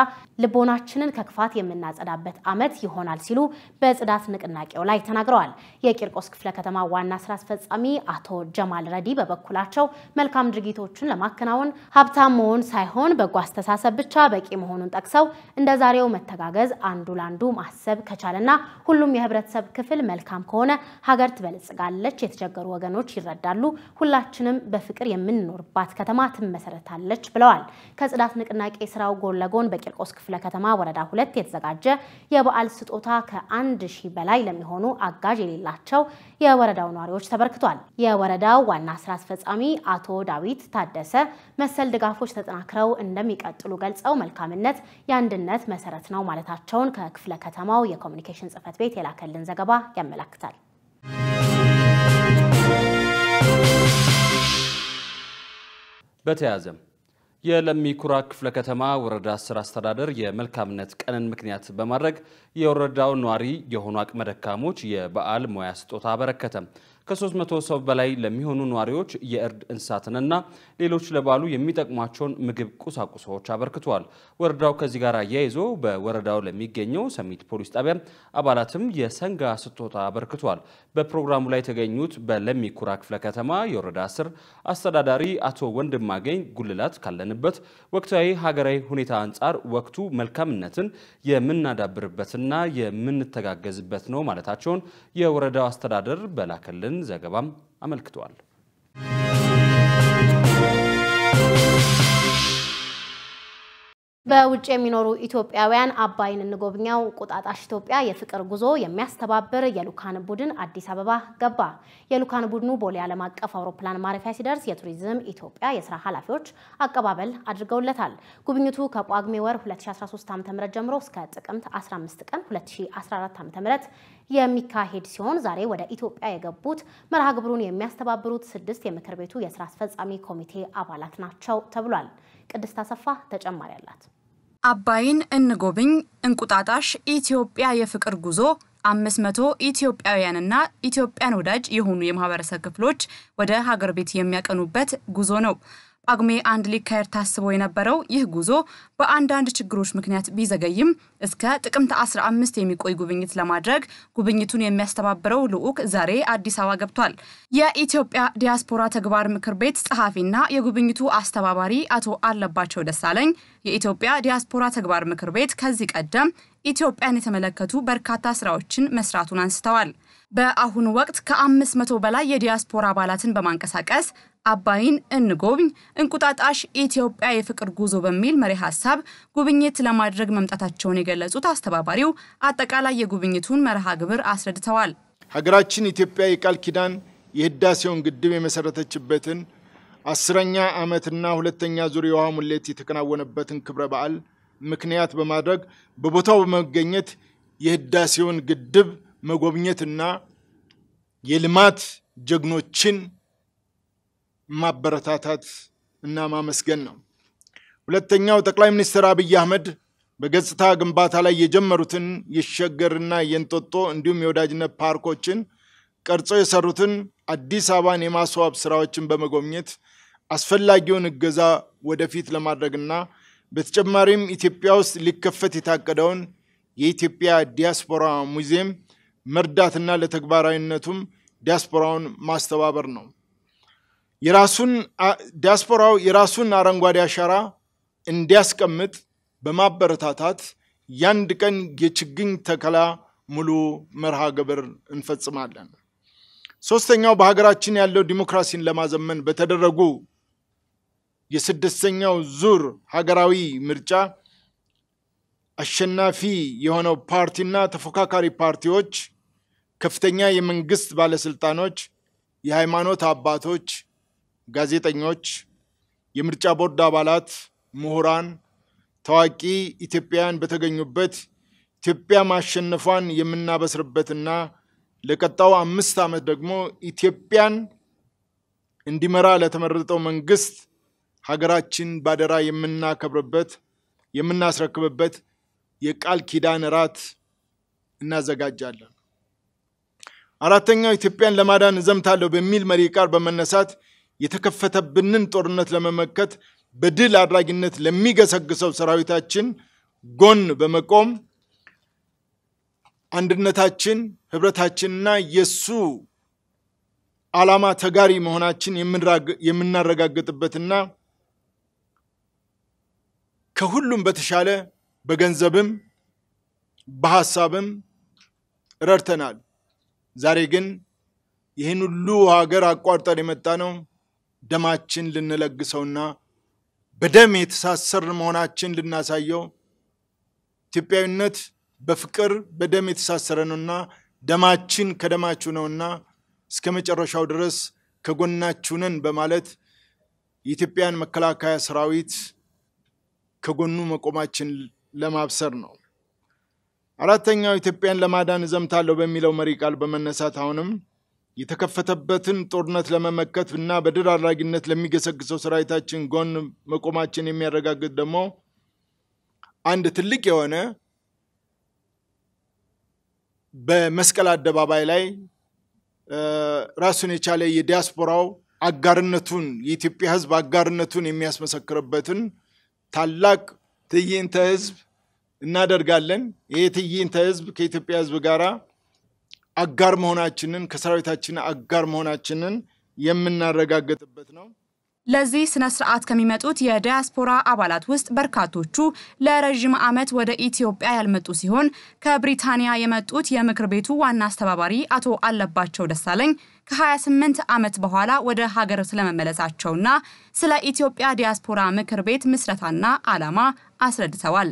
ልቦናችንን ከክፋት የምናጸዳበት ዓመት ይሆናል ሲሉ በጽዳት ንቅናቄው ላይ ተናግረዋል። የቂርቆስ ክፍለ ከተማ ዋና ስራ አስፈጻሚ አቶ ጀማል ረዲ በበኩላቸው መልካም ድርጊቶችን ለማከናወን ሀብታም መሆን ሳይሆን በጎ አስተሳሰብ ብቻ በቂ መሆኑን ጠቅሰው እንደዛሬው መተጋገዝ አንዱ ላንዱ ማሰብ ከቻለና ሁሉም የህብረተሰብ ክፍል መልካም ከሆነ ሀገር ትበለጽጋለች፣ የተቸገሩ ወገኖች ይረዳሉ፣ ሁላችንም በፍቅር የምንኖርባት ከተማ ትመሰረታለች ብለዋል። ከጽዳት ንቅናቄ ስራው ጎን ለጎን በቂርቆስ ክፍለ ከተማ ወረዳ ሁለት የተዘጋጀ የበዓል ስጦታ ከአንድ ሺህ በላይ ለሚሆኑ አጋዥ የሌላቸው የወረዳው ነዋሪዎች ተበርክቷል። የወረዳው ዋና ስራ አስፈጻሚ አቶ ዳዊት ታደሰ መሰል ድጋፎች ተጠናክረው እንደሚቀጥሉ ገልጸው መልካምነት የአንድነት መሰረት ነው ማለታቸውን ከክፍለ ከተማው የኮሙኒኬሽን ጽሕፈት ቤት የላከልን ዘገባ ያመለክታል። በተያዘም የለሚ ኩራ ክፍለ ከተማ ወረዳ አስር አስተዳደር የመልካምነት ቀንን ምክንያት በማድረግ የወረዳው ኗሪ የሆኑ አቅመ ደካሞች የበዓል ሙያ ስጦታ አበረከተ። ከ300 ሰው በላይ ለሚሆኑ ኗሪዎች የእርድ እንስሳትንና ሌሎች ለባሉ የሚጠቅሟቸውን ምግብ ቁሳቁሶች አበርክቷል። ወረዳው ከዚህ ጋር ያይዞ በወረዳው ለሚገኘው ሰሚት ፖሊስ ጣቢያ አባላትም የሰንጋ ስጦታ አበርክቷል። በፕሮግራሙ ላይ ተገኙት በለሚ ኩራ ክፍለ ከተማ የወረዳ አስር አስተዳዳሪ አቶ ወንድማገኝ ጉልላት ካለንበት ወቅታዊ ሀገራዊ ሁኔታ አንጻር ወቅቱ መልካምነትን የምናዳብርበትና የምንተጋገዝበት ነው ማለታቸውን የወረዳው አስተዳደር በላከልን ዘገባም አመልክቷል። በውጭ የሚኖሩ ኢትዮጵያውያን አባይን ንጎብኛው ቁጣጣሽ ኢትዮጵያ የፍቅር ጉዞ የሚያስተባብር የሉካን ቡድን አዲስ አበባ ገባ። የሉካን ቡድኑ ቦሌ ዓለም አቀፍ አውሮፕላን ማረፊያ ሲደርስ የቱሪዝም ኢትዮጵያ የሥራ ኃላፊዎች አቀባበል አድርገውለታል። ጉብኝቱ ከጳጉሜ ወር ሁለት ሺህ አስራ ሶስት ዓ.ም ጀምሮ እስከ ጥቅምት አስራ አምስት ቀን ሁለት ሺህ አስራ አራት ዓ.ም የሚካሄድ ሲሆን ዛሬ ወደ ኢትዮጵያ የገቡት መርሃ ግብሩን የሚያስተባብሩት ስድስት የምክር ቤቱ የሥራ አስፈጻሚ ኮሚቴ አባላት ናቸው ተብሏል። ቅድስት አሰፋ ተጨማሪ አላት። አባይን እንጎብኝ እንቁጣጣሽ ኢትዮጵያ የፍቅር ጉዞ አምስት መቶ ኢትዮጵያውያንና ኢትዮጵያን ወዳጅ የሆኑ የማህበረሰብ ክፍሎች ወደ ሀገር ቤት የሚያቀኑበት ጉዞ ነው። ጳጉሜ አንድ ሊካሄድ ታስቦ የነበረው ይህ ጉዞ በአንዳንድ ችግሮች ምክንያት ቢዘገይም እስከ ጥቅምት አስራ አምስት የሚቆይ ጉብኝት ለማድረግ ጉብኝቱን የሚያስተባብረው ልዑክ ዛሬ አዲስ አበባ ገብቷል። የኢትዮጵያ ዲያስፖራ ተግባር ምክር ቤት ጸሐፊና የጉብኝቱ አስተባባሪ አቶ አለባቸው ደሳለኝ የኢትዮጵያ ዲያስፖራ ተግባር ምክር ቤት ከዚህ ቀደም ኢትዮጵያን የተመለከቱ በርካታ ስራዎችን መስራቱን አንስተዋል። በአሁን ወቅት ከአምስት መቶ በላይ የዲያስፖራ አባላትን በማንቀሳቀስ አባይን እንጎብኝ እንቁጣጣሽ ኢትዮጵያ የፍቅር ጉዞ በሚል መሪ ሐሳብ ጉብኝት ለማድረግ መምጣታቸውን የገለጹት አስተባባሪው አጠቃላይ የጉብኝቱን መርሃ ግብር አስረድተዋል። ሀገራችን ኢትዮጵያ የቃል ኪዳን የህዳሴውን ግድብ የመሰረተችበትን አስረኛ ዓመትና ሁለተኛ ዙር የውሃ ሙሌት የተከናወነበትን ክብረ በዓል ምክንያት በማድረግ በቦታው በመገኘት የህዳሴውን ግድብ መጎብኘትና የልማት ጀግኖችን ማበረታታት እና ማመስገን ነው። ሁለተኛው ጠቅላይ ሚኒስትር አብይ አህመድ በገጽታ ግንባታ ላይ የጀመሩትን የሸገርና የእንጦጦ እንዲሁም የወዳጅነት ፓርኮችን ቀርጸው የሰሩትን አዲስ አበባን የማስዋብ ስራዎችን በመጎብኘት አስፈላጊውን እገዛ ወደፊት ለማድረግና በተጨማሪም ኢትዮጵያ ውስጥ ሊከፈት የታቀደውን የኢትዮጵያ ዲያስፖራ ሙዚየም መርዳትና ለተግባራዊነቱም ዲያስፖራውን ማስተባበር ነው። የራሱን ዲያስፖራው የራሱን አረንጓዴ አሻራ እንዲያስቀምጥ በማበረታታት ያንድ ቀን የችግኝ ተከላ ሙሉ መርሃ ግብር እንፈጽማለን። ሶስተኛው በሀገራችን ያለው ዲሞክራሲን ለማዘመን በተደረጉ የስድስተኛው ዙር ሀገራዊ ምርጫ አሸናፊ የሆነው ፓርቲና ተፎካካሪ ፓርቲዎች ከፍተኛ የመንግስት ባለስልጣኖች የሃይማኖት አባቶች ጋዜጠኞች የምርጫ ቦርድ አባላት ምሁራን ታዋቂ ኢትዮጵያውያን በተገኙበት ኢትዮጵያ ማሸነፏን የምናበስርበትና ለቀጣው አምስት ዓመት ደግሞ ኢትዮጵያን እንዲመራ ለተመረጠው መንግስት ሀገራችን ባደራ የምናከብርበት የምናስረክብበት የቃል ኪዳን ራት እናዘጋጃለን አራተኛው ኢትዮጵያን ለማዳን ዘምታለው በሚል መሪ ቃል በመነሳት የተከፈተብንን ጦርነት ለመመከት በድል አድራጊነት ለሚገሰግሰው ሰራዊታችን ጎን በመቆም አንድነታችን ህብረታችንና የሱ ዓላማ ተጋሪ መሆናችን የምናረጋግጥበትና ከሁሉም በተሻለ በገንዘብም በሐሳብም ረድተናል ዛሬ ግን ይሄን ሁሉ ሀገር አቋርጠን የመጣነው ደማችን ልንለግሰውና በደም የተሳሰረ መሆናችን ልናሳየው ኢትዮጵያዊነት በፍቅር በደም የተሳሰረ ነውና ደማችን ከደማችሁ ነውና እስከመጨረሻው ድረስ ከጎናችሁ ነን በማለት የኢትዮጵያን መከላከያ ሰራዊት ከጎኑ መቆማችን ለማብሰር ነው አራተኛው ኢትዮጵያን ለማዳን ዘምታለው በሚለው መሪ ቃል በመነሳት አሁንም የተከፈተበትን ጦርነት ለመመከትና በድል አድራጊነት ለሚገሰግሰው ሰራዊታችን ጎን መቆማችን የሚያረጋግጥ ደግሞ አንድ ትልቅ የሆነ በመስቀል አደባባይ ላይ ራሱን የቻለ የዲያስፖራው አጋርነቱን የኢትዮጵያ ህዝብ አጋርነቱን የሚያስመሰክርበትን ታላቅ ትዕይንተ ህዝብ እናደርጋለን ይሄ ትዕይንተ ህዝብ ከኢትዮጵያ ህዝብ ጋራ አጋር መሆናችንን ከሰራዊታችን አጋር መሆናችንን የምናረጋግጥበት ነው ለዚህ ስነ ስርዓት ከሚመጡት የዲያስፖራ አባላት ውስጥ በርካቶቹ ለረጅም ዓመት ወደ ኢትዮጵያ ያልመጡ ሲሆን ከብሪታንያ የመጡት የምክር ቤቱ ዋና አስተባባሪ አቶ አለባቸው ደሳለኝ ከ28 ዓመት በኋላ ወደ ሀገር ስለመመለሳቸውና ስለ ኢትዮጵያ ዲያስፖራ ምክር ቤት ምስረታና ዓላማ አስረድተዋል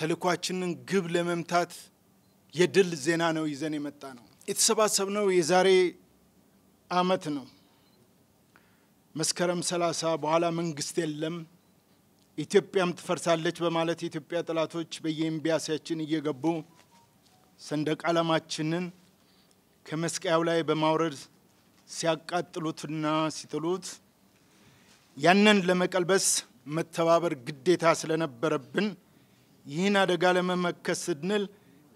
ተልኳችንን ግብ ለመምታት የድል ዜና ነው ይዘን የመጣ ነው የተሰባሰብነው የዛሬ አመት ነው መስከረም 30 በኋላ መንግስት የለም ኢትዮጵያም ትፈርሳለች በማለት ኢትዮጵያ ጥላቶች በየኤምቢያሲያችን እየገቡ ሰንደቅ ዓላማችንን ከመስቀያው ላይ በማውረድ ሲያቃጥሉትና ሲጥሉት ያንን ለመቀልበስ መተባበር ግዴታ ስለነበረብን ይህን አደጋ ለመመከት ስንል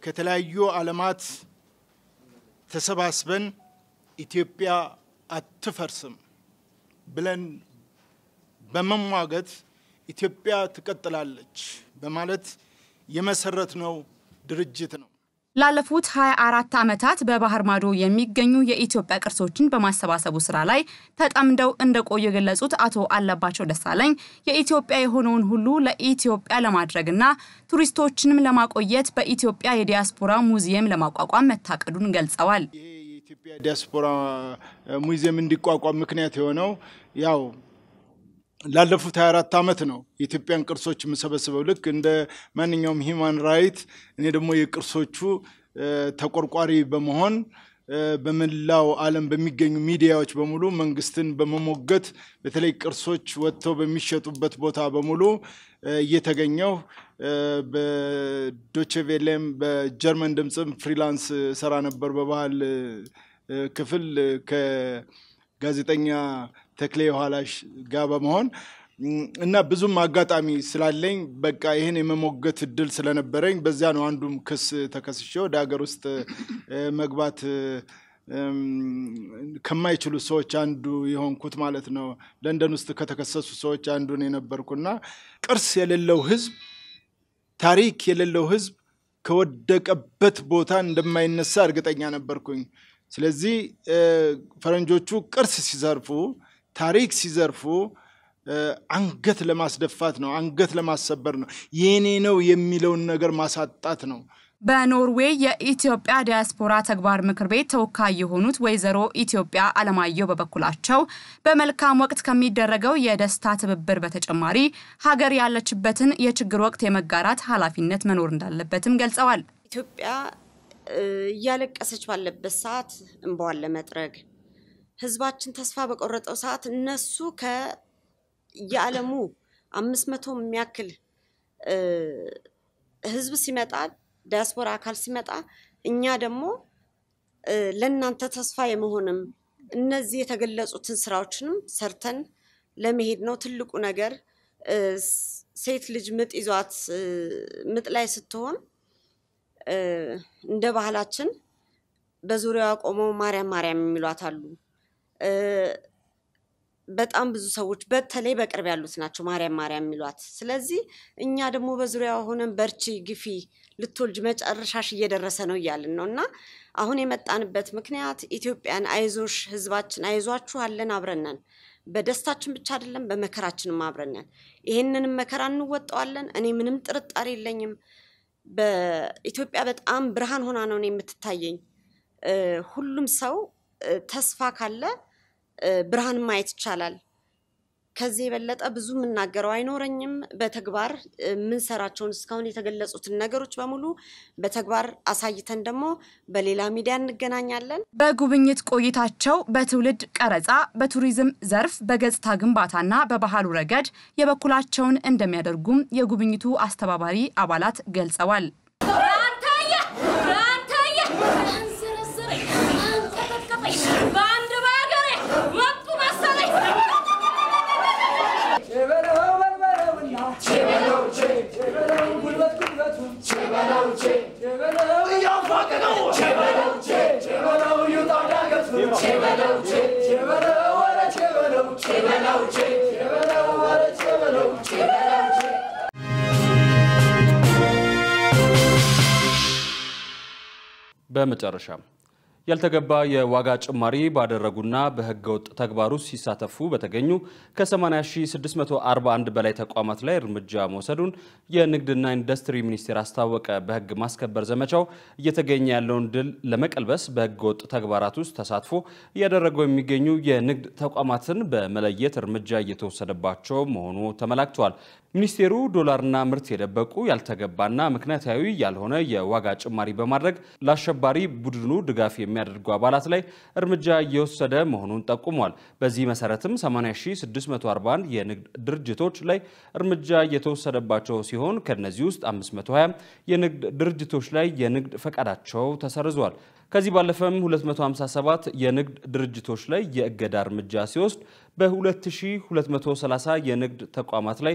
ከተለያዩ ዓለማት ተሰባስበን ኢትዮጵያ አትፈርስም ብለን በመሟገት ኢትዮጵያ ትቀጥላለች በማለት የመሰረት ነው ድርጅት ነው ላለፉት 24 ዓመታት በባህር ማዶ የሚገኙ የኢትዮጵያ ቅርሶችን በማሰባሰቡ ስራ ላይ ተጠምደው እንደቆየ ገለጹት አቶ አለባቸው ደሳለኝ የኢትዮጵያ የሆነውን ሁሉ ለኢትዮጵያ ለማድረግና ቱሪስቶችንም ለማቆየት በኢትዮጵያ የዲያስፖራ ሙዚየም ለማቋቋም መታቀዱን ገልጸዋል የኢትዮጵያ ዲያስፖራ ሙዚየም እንዲቋቋም ምክንያት የሆነው ያው ላለፉት 24 ዓመት ነው ኢትዮጵያን ቅርሶች መሰብስበው ልክ እንደ ማንኛውም ሂማን ራይት እኔ ደግሞ የቅርሶቹ ተቆርቋሪ በመሆን በመላው ዓለም በሚገኙ ሚዲያዎች በሙሉ መንግስትን በመሞገት በተለይ ቅርሶች ወጥተው በሚሸጡበት ቦታ በሙሉ እየተገኘው በዶቼቬለም በጀርመን ድምጽም ፍሪላንስ ሰራ ነበር በባህል ክፍል ከጋዜጠኛ ተክሌ ዮሐላሽ ጋር በመሆን እና ብዙም አጋጣሚ ስላለኝ በቃ ይሄን የመሞገት ድል ስለነበረኝ በዚያ ነው አንዱም ክስ ተከስሼ ወደ ሀገር ውስጥ መግባት كماي يشلو سوتش عندو يهون كت مالتنا لندن استكتكسس سوتش عندو نينبر كنا كرس يللو حزب تاريخ يللو حزب كودك أبت بوتان لما ينسار قطع ينبر كون سلزي فرنجوچو كرس سيزارفو تاريخ سيزارفو አንገት ለማስደፋት ነው አንገት ለማሰበር ነው የኔ ነው የሚለውን ነገር ማሳጣት ነው በኖርዌይ የኢትዮጵያ ዲያስፖራ ተግባር ምክር ቤት ተወካይ የሆኑት ወይዘሮ ኢትዮጵያ አለማየሁ በበኩላቸው በመልካም ወቅት ከሚደረገው የደስታ ትብብር በተጨማሪ ሀገር ያለችበትን የችግር ወቅት የመጋራት ኃላፊነት መኖር እንዳለበትም ገልጸዋል ኢትዮጵያ ያለቀሰች ባለበት ሰዓት እንባው ለመጥረግ ህዝባችን ተስፋ በቆረጠው ሰዓት እነሱ ከ يعلموا አምስት መቶ የሚያክል ህዝብ ሲመጣ ዲያስፖራ አካል ሲመጣ እኛ ደግሞ ለእናንተ ተስፋ የመሆንም እነዚህ የተገለጹትን ስራዎችንም ሰርተን ለመሄድ ነው ትልቁ ነገር ሴት ልጅ ምጥ ይዟት ምጥ ላይ ስትሆን እንደ ባህላችን በዙሪያው ቆመው ማርያም ማርያም የሚሏት አሉ በጣም ብዙ ሰዎች በተለይ በቅርብ ያሉት ናቸው ማርያም ማርያም የሚሏት ስለዚህ እኛ ደግሞ በዙሪያው ሆነን በርቺ ግፊ ልትወልጅ መጨረሻሽ እየደረሰ ነው ያልን ነውና አሁን የመጣንበት ምክንያት ኢትዮጵያን አይዞሽ ህዝባችን አይዟችሁ አለን አብረናን በደስታችን ብቻ አይደለም በመከራችንም አብረናን ይሄንን መከራን እንወጣዋለን እኔ ምንም ጥርጣሬ የለኝም በኢትዮጵያ በጣም ብርሃን ሆና ነው የምትታየኝ ሁሉም ሰው ተስፋ ካለ ብርሃን ማየት ይችላል ከዚህ በለጠ ብዙ ምን ናገረው አይኖርኝም በተግባር ምን ሰራቸውን ስካውን የተገለጹትን ነገሮች በሙሉ በተግባር አሳይተን ደሞ በሌላ ሚዲያ እንገናኛለን በጉብኝት ቆይታቸው በትውልድ ቀረጻ በቱሪዝም ዘርፍ በገጽታ ግንባታና በባህሉ ረገድ የበኩላቸውን እንደሚያደርጉም የጉብኝቱ አስተባባሪ አባላት ገልጸዋል በመጨረሻም ያልተገባ የዋጋ ጭማሪ ባደረጉና በህገወጥ ተግባሩ ሲሳተፉ በተገኙ ከ80641 በላይ ተቋማት ላይ እርምጃ መውሰዱን የንግድና ኢንዱስትሪ ሚኒስቴር አስታወቀ። በህግ ማስከበር ዘመቻው እየተገኘ ያለውን ድል ለመቀልበስ በህገወጥ ተግባራት ውስጥ ተሳትፎ ያደረገው የሚገኙ የንግድ ተቋማትን በመለየት እርምጃ እየተወሰደባቸው መሆኑ ተመላክቷል። ሚኒስቴሩ ዶላርና ምርት የደበቁ ያልተገባና ምክንያታዊ ያልሆነ የዋጋ ጭማሪ በማድረግ ለአሸባሪ ቡድኑ ድጋፍ የሚያደርጉ አባላት ላይ እርምጃ እየወሰደ መሆኑን ጠቁሟል። በዚህ መሰረትም ስምንት ሺህ ስድስት መቶ አርባ አንድ የንግድ ድርጅቶች ላይ እርምጃ እየተወሰደባቸው ሲሆን ከነዚህ ውስጥ አምስት መቶ ሃያ የንግድ ድርጅቶች ላይ የንግድ ፈቃዳቸው ተሰርዟል። ከዚህ ባለፈም ሁለት መቶ ሃምሳ ሰባት የንግድ ድርጅቶች ላይ የእገዳ እርምጃ ሲወስድ በ2230 የንግድ ተቋማት ላይ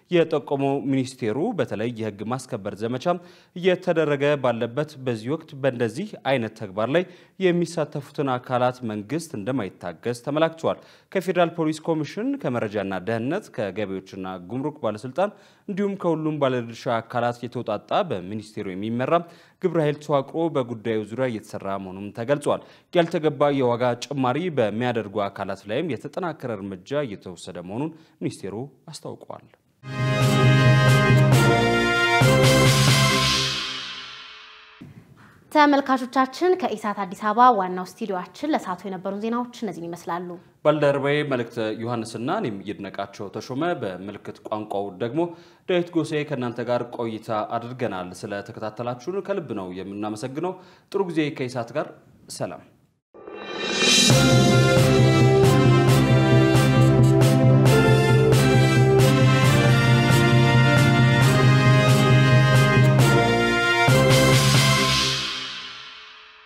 የጠቆመው ሚኒስቴሩ በተለይ የህግ ማስከበር ዘመቻ እየተደረገ ባለበት በዚህ ወቅት በእንደዚህ አይነት ተግባር ላይ የሚሳተፉትን አካላት መንግስት እንደማይታገስ ተመላክቷል። ከፌደራል ፖሊስ ኮሚሽን ከመረጃና ደህንነት ከገቢዎችና ጉምሩክ ባለስልጣን እንዲሁም ከሁሉም ባለድርሻ አካላት የተውጣጣ በሚኒስቴሩ የሚመራ ግብረ ኃይል ተዋቅሮ በጉዳዩ ዙሪያ እየተሰራ መሆኑም ተገልጿል። ያልተገባ የዋጋ ጭማሪ በሚያደርጉ አካላት ላይም የተጠናከረ እርምጃ እየተወሰደ መሆኑን ሚኒስቴሩ አስታውቋል። ተመልካቾቻችን ከኢሳት አዲስ አበባ ዋናው ስቱዲዮአችን ለሳቱ የነበሩን ዜናዎች እነዚህ ይመስላሉ። ባልደረባዬ መልእክት ዮሐንስና እኔም ይድነቃቸው ተሾመ በመልእክት ቋንቋው ደግሞ ዳዊት ጎሴ ከናንተ ጋር ቆይታ አድርገናል። ስለ ተከታተላችሁን ከልብ ነው የምናመሰግነው። ጥሩ ጊዜ ከኢሳት ጋር ሰላም።